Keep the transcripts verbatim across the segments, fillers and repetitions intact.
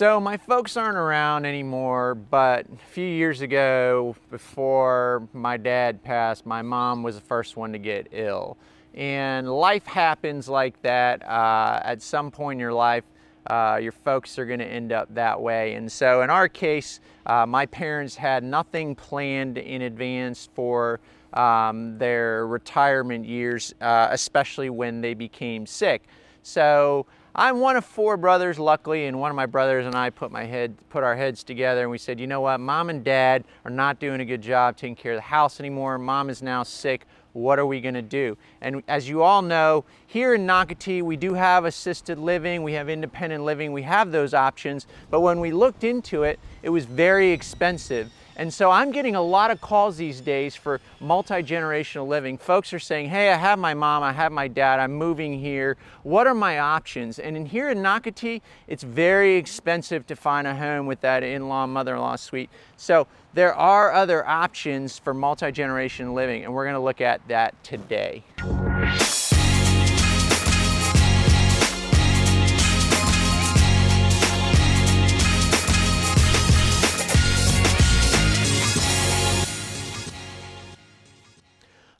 So my folks aren't around anymore, but a few years ago, before my dad passed, my mom was the first one to get ill. And life happens like that. Uh, at some point in your life, uh, your folks are gonna end up that way. And so in our case, uh, my parents had nothing planned in advance for um, their retirement years, uh, especially when they became sick. So I'm one of four brothers, luckily, and one of my brothers and I put my head, put our heads together, and we said, you know what, Mom and Dad are not doing a good job taking care of the house anymore. Mom is now sick. What are we going to do? And as you all know, here in Nocatee, we do have assisted living, we have independent living, we have those options. But when we looked into it, it was very expensive. And so I'm getting a lot of calls these days for multi-generational living. Folks are saying, hey, I have my mom, I have my dad, I'm moving here. What are my options? And in here in Nocatee, it's very expensive to find a home with that in-law, mother-in-law suite. So there are other options for multi-generational living, and we're gonna look at that today.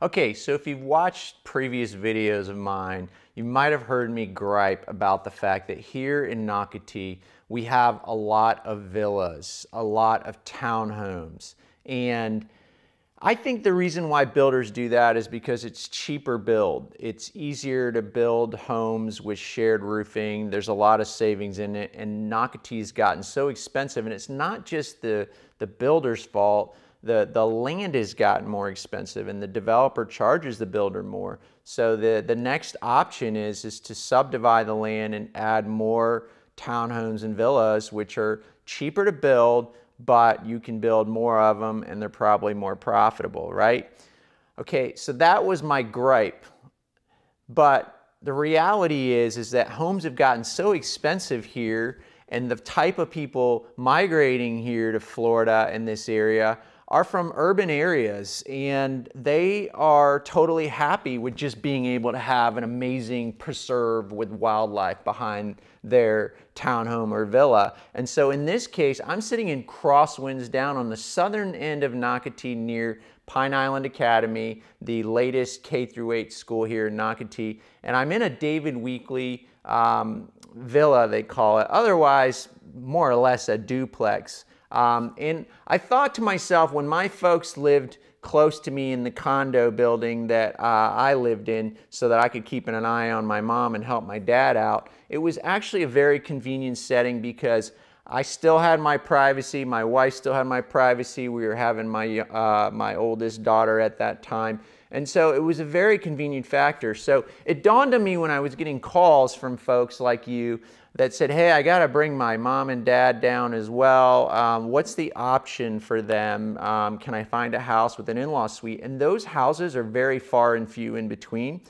Okay, so if you've watched previous videos of mine, you might have heard me gripe about the fact that here in Nocatee, we have a lot of villas, a lot of townhomes. And I think the reason why builders do that is because it's cheaper build. It's easier to build homes with shared roofing. There's a lot of savings in it, and Nocatee's gotten so expensive, and it's not just the, the builder's fault. The, the land has gotten more expensive, and the developer charges the builder more. So the, the next option is, is to subdivide the land and add more townhomes and villas, which are cheaper to build, but you can build more of them and they're probably more profitable, right? Okay, so that was my gripe. But the reality is, is that homes have gotten so expensive here, and the type of people migrating here to Florida in this area are from urban areas, and they are totally happy with just being able to have an amazing preserve with wildlife behind their townhome or villa. And so in this case, I'm sitting in Crosswinds down on the southern end of Nocatee near Pine Island Academy, the latest K through eight school here in Nocatee. And I'm in a David Weekley um, villa, they call it, otherwise more or less a duplex. Um, and I thought to myself, when my folks lived close to me in the condo building that uh, I lived in so that I could keep an eye on my mom and help my dad out, it was actually a very convenient setting because I still had my privacy, my wife still had my privacy, we were having my, uh, my oldest daughter at that time. And so it was a very convenient factor. So it dawned on me when I was getting calls from folks like you that said, hey, I gotta bring my mom and dad down as well. Um, what's the option for them? Um, can I find a house with an in-law suite? And those houses are very far and few in between,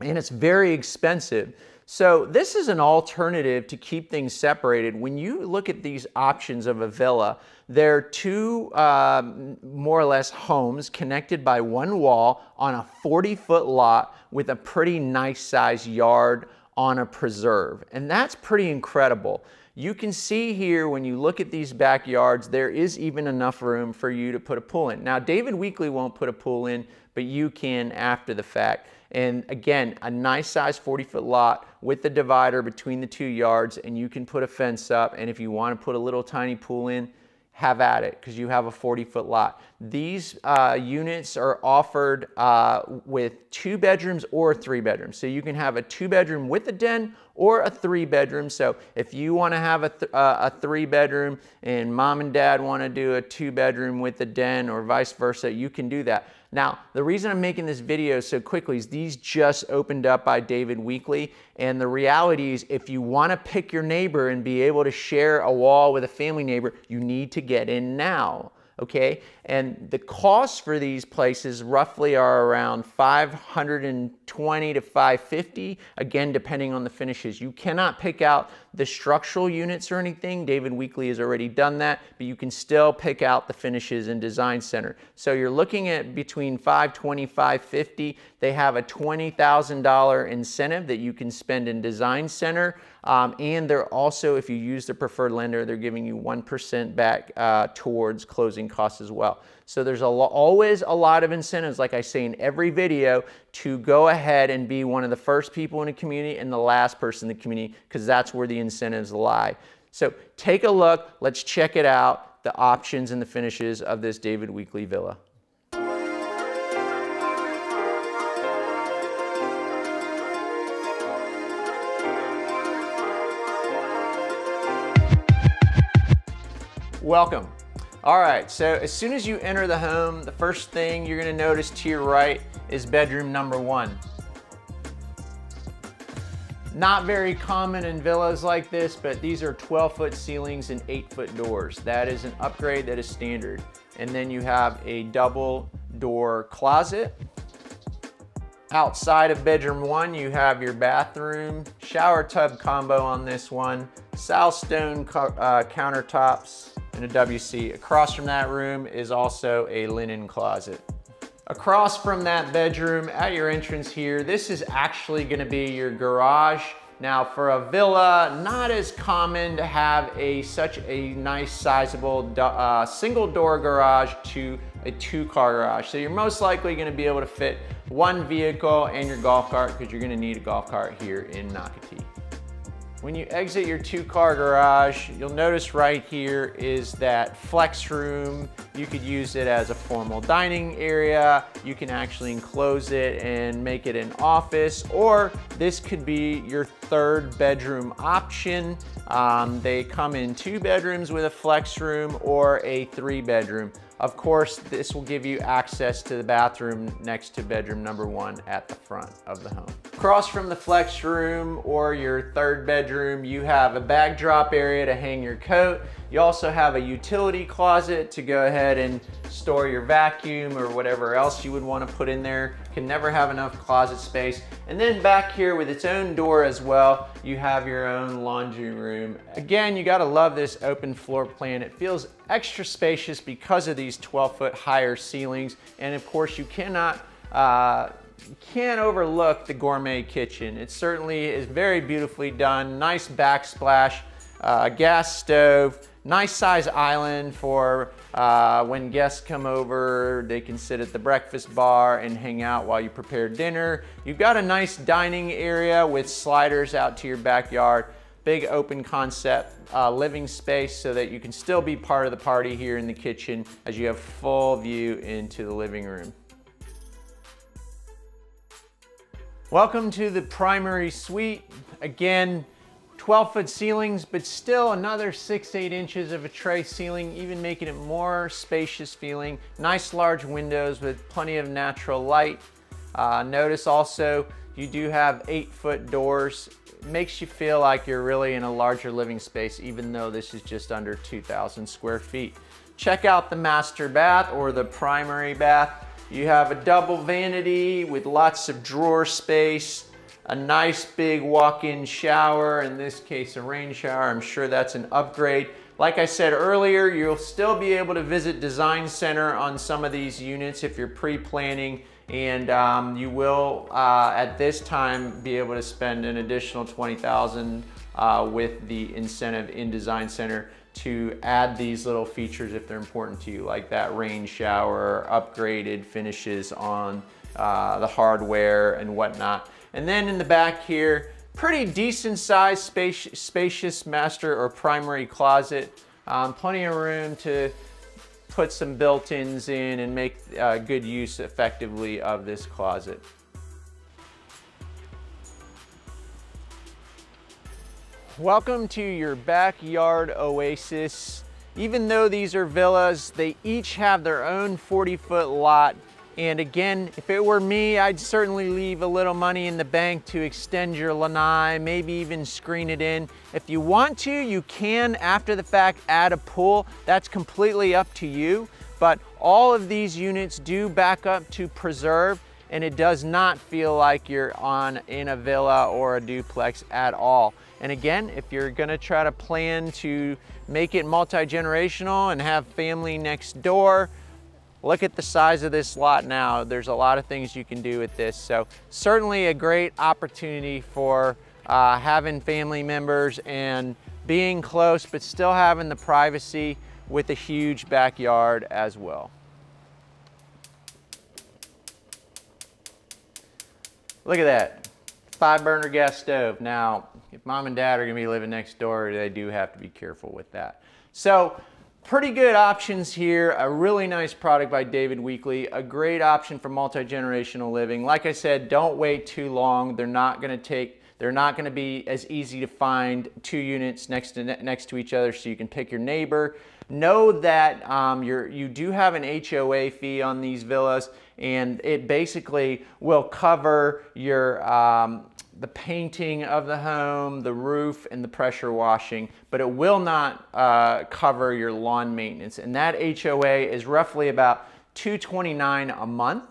and it's very expensive. So this is an alternative to keep things separated. When you look at these options of a villa, they're two um, more or less homes connected by one wall on a forty foot lot with a pretty nice sized yard on a preserve, and that's pretty incredible. You can see here, when you look at these backyards, there is even enough room for you to put a pool in. Now, David Weekley won't put a pool in, but you can after the fact. And again, a nice size forty foot lot with the divider between the two yards, and you can put a fence up, and if you want to put a little tiny pool in, have at it, because you have a forty foot lot. These uh, units are offered uh, with two bedrooms or three bedrooms. So you can have a two bedroom with a den or a three bedroom. So if you wanna have a, th uh, a three bedroom and mom and dad wanna do a two bedroom with a den or vice versa, you can do that. Now, the reason I'm making this video so quickly is these just opened up by David Weekley, and the reality is, if you wanna pick your neighbor and be able to share a wall with a family neighbor, you need to get in now. okay? And the costs for these places roughly are around five hundred twenty to five hundred fifty, again, depending on the finishes. You cannot pick out the structural units or anything. David Weekley has already done that, but you can still pick out the finishes in Design Center. So you're looking at between five twenty, five fifty. They have a twenty thousand dollar incentive that you can spend in Design Center. Um, and they're also, if you use the preferred lender, they're giving you one percent back uh, towards closing costs as well. So there's a always a lot of incentives, like I say in every video, to go ahead and be one of the first people in a community and the last person in the community, because that's where the incentives lie. So take a look. Let's check it out, the options and the finishes of this David Weekley Villa. Welcome. All right, so as soon as you enter the home, the first thing you're going to notice to your right is bedroom number one. Not very common in villas like this, but these are twelve foot ceilings and eight foot doors. That is an upgrade that is standard. And then you have a double door closet. Outside of bedroom one, you have your bathroom, shower tub combo on this one, Silstone uh, countertops, and a W C. Across from that room is also a linen closet. Across from that bedroom, at your entrance here, this is actually going to be your garage. Now, for a villa, not as common to have a such a nice sizable uh, single door garage to a two car garage. So you're most likely going to be able to fit one vehicle and your golf cart, because you're going to need a golf cart here in Nocatee. When you exit your two car garage, you'll notice right here is that flex room. You could use it as a formal dining area. You can actually enclose it and make it an office, or this could be your third bedroom option. Um, they come in two bedrooms with a flex room or a three bedroom. Of course, this will give you access to the bathroom next to bedroom number one at the front of the home. Across from the flex room or your third bedroom, you have a bag drop area to hang your coat. You also have a utility closet to go ahead and store your vacuum or whatever else you would want to put in there. Can never have enough closet space. And then back here with its own door as well, you have your own laundry room. Again, you gotta love this open floor plan. It feels extra spacious because of these twelve foot higher ceilings. And of course, you cannot, uh, you can't overlook the gourmet kitchen. It certainly is very beautifully done. Nice backsplash, uh, gas stove, nice size island for uh, when guests come over. They can sit at the breakfast bar and hang out while you prepare dinner. You've got a nice dining area with sliders out to your backyard. Big open concept uh, living space, so that you can still be part of the party here in the kitchen as you have full view into the living room. Welcome to the primary suite. Again, twelve foot ceilings, but still another six, eight inches of a tray ceiling, even making it more spacious feeling. Nice large windows with plenty of natural light. Uh, notice also you do have eight foot doors. It makes you feel like you're really in a larger living space, even though this is just under two thousand square feet. Check out the master bath or the primary bath. You have a double vanity with lots of drawer space, a nice big walk-in shower, in this case a rain shower. I'm sure that's an upgrade. Like I said earlier, you'll still be able to visit Design Center on some of these units if you're pre-planning, and um, you will uh, at this time be able to spend an additional twenty thousand dollars uh, with the incentive in Design Center to add these little features if they're important to you, like that rain shower, upgraded finishes on uh, the hardware and whatnot. And then in the back here, pretty decent sized space, spacious master or primary closet. Um, plenty of room to put some built-ins in and make uh, good use effectively of this closet. Welcome to your backyard oasis. Even though these are villas, they each have their own forty foot lot. And again, if it were me, I'd certainly leave a little money in the bank to extend your lanai, maybe even screen it in. If you want to, you can, after the fact, add a pool. That's completely up to you. But all of these units do back up to preserve, and it does not feel like you're on in a villa or a duplex at all. And again, if you're gonna try to plan to make it multi-generational and have family next door, look at the size of this lot now. There's a lot of things you can do with this. So certainly a great opportunity for uh, having family members and being close, but still having the privacy with a huge backyard as well. Look at that, five burner gas stove. Now, if mom and dad are gonna be living next door, they do have to be careful with that. So, pretty good options here. A really nice product by David Weekley, a great option for multi-generational living. Like I said, don't wait too long. They're not gonna take They're not going to be as easy to find two units next to next to each other, so you can pick your neighbor. Know that um, you're, you do have an H O A fee on these villas, and it basically will cover your um, the painting of the home, the roof, and the pressure washing, but it will not uh, cover your lawn maintenance. And that H O A is roughly about two hundred twenty-nine dollars a month.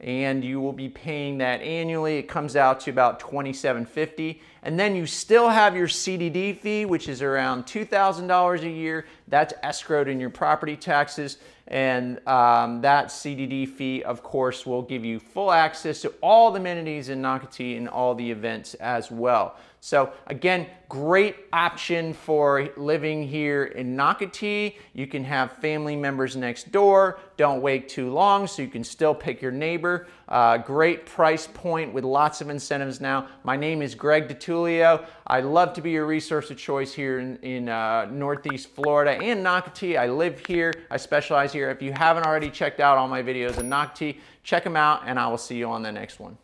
And you will be paying that annually. It comes out to about twenty-seven fifty. And then you still have your C D D fee, which is around two thousand dollars a year. That's escrowed in your property taxes. And um, that C D D fee, of course, will give you full access to all the amenities in Nocatee and all the events as well. So again, great option for living here in Nocatee. You can have family members next door. Don't wait too long, so you can still pick your neighbor. Uh, great price point with lots of incentives now. My name is Greg DiTullio. I love to be your resource of choice here in, in uh, Northeast Florida and Nocatee. I live here. I specialize here. If you haven't already checked out all my videos in Nocatee, check them out, and I will see you on the next one.